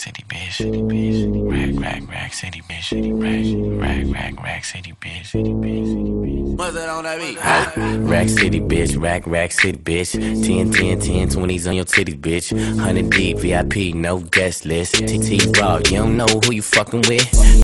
City, bitch. City, bitch. Rack City, bitch. City, rack City, bitch. City, bitch. What's that on that beat? Rack City, bitch. Rack City, bitch. 10, 20s on your titties, bitch. 100 deep, VIP, no guest list. TT raw, you don't know who you fucking with.